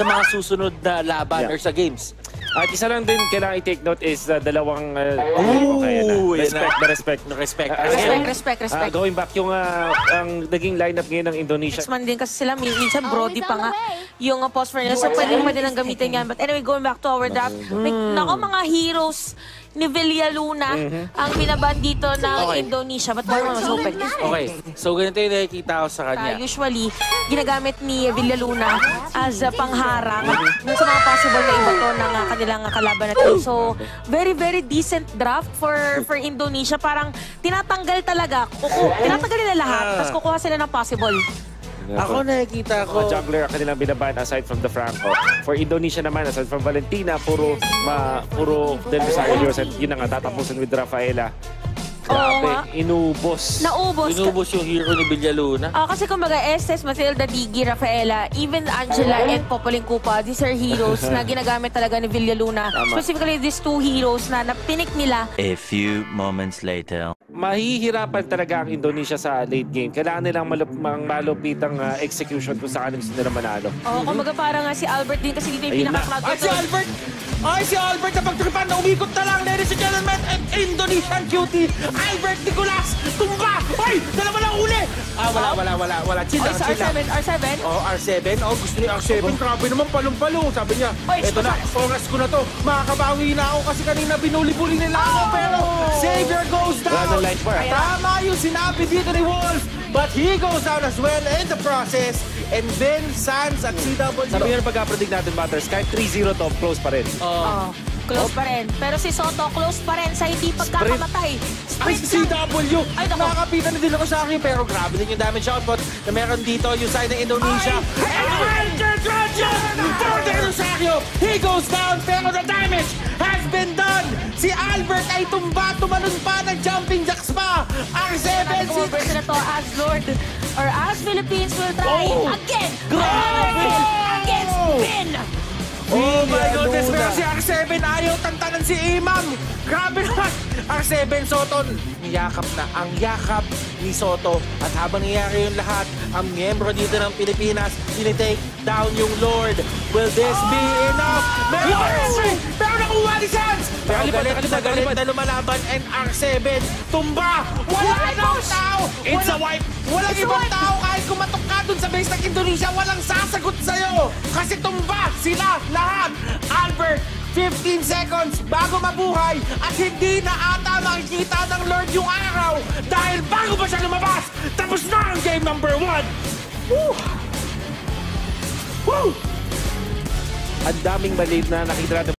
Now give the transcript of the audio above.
sa mga susunod na laban or sa games. At isa lang din kailangan i-take note is dalawang... Respect. Going back yung ang naging lineup ngayon ng Indonesia. Next man din kasi sila, minsan Brody pa nga yung post-for nila. So pwede pa din ang gamitin yan. But anyway, going back to our draft, nako mga heroes ni Villa Luna ang binaban dito ng Indonesia. Ba't parang mas open? Okay, so ganito yung nakikita ko sa kanya. Usually, ginagamit ni Villa Luna as pangharang sa mga possible na iba to ng kanilang kalaban natin. So, very, very decent draft for Indonesia. Parang tinatanggal talaga. Tinatanggal nila lahat, tapos kukuha sila ng possible. Ako nakikita ko mga juggler ang kanilang binabayan aside from the Franco. For Indonesia naman, aside from Valentina, puro Del Rosario heroes. At yun na nga, tatapusin with Rafaela. Grabe, inubos. Naubos. Inubos yung hero ni Villa Luna. Kasi kumbaga, Estes, Matilda, Diggi, Rafaela, even Angela and Popoling Kupa, these are heroes na ginagamit talaga ni Villa Luna. Specifically, these two heroes na napinik nila. A few moments later. Mahihirapan talaga ang Indonesia sa late game. Kailangan nilang malupitang execution kung saan gusto nila manalo. Kumbaga parang si Albert din kasi dito yung pinaka-cloud. Si Albert na pagtripan na umikot na lang, ladies and gentlemen, at Indonesian cutie, Albert Tikula, tumba! Ay! Dalawa lang uli! Wala. Chilla, chilla. R7? Oo, R7. Oo, gusto niya R7. Grabe naman, palong-palong. Sabi niya, eto na, oras ko na to. Makakabawi na ako kasi kanina binuli-buli nila ako. Pero Xavier goes down. Tama yung sinabi dito ni Wolf. But he goes down as well in the process. And then, Sanz at CW. Sabi nga pagka-predict natin, Matters, kahit 3-0 to, close pa rin. Close pa rin. Pero si Soto, close pa rin sa hindi pagkakamatay. Ay, si CW! Nakakapitan na din ako sa akin, pero grabe din yung damage output na meron dito yung side ng Indonesia. He goes down, pero the damage has been done! Si Albert ay tumba, tumalun pa, nag-jumping jacks pa! R7! Nag-overse na to as Lord or as Philippines will try again! Grabe! Against Bin! Oh my goodness, pero si R7 ayaw tantanan si Imam! Grabe naman! R7, Soto, niyakap na ang yakap ni Soto. At habang nangyari yung lahat, ang miyembro dito ng Pilipinas, tinitake down yung Lord. Will this be enough? Meron R7! Pero nakuha ni Sanz! Pero galit na lumalaban and R7 tumba! Walang ibang tao! It's a wipe! Walang ibang tao kahit kumatok ka dun sa base ng Indonesia, walang sasagot sa'yo! Kasi tumba sila lahat! Albert! 15 seconds bago mabuhay at hindi na ata makikita ng Lord yung araw dahil bago pa siya lumabas, tapos na ang game number 1! Woo! Woo! Ang daming maliit na nakita natin.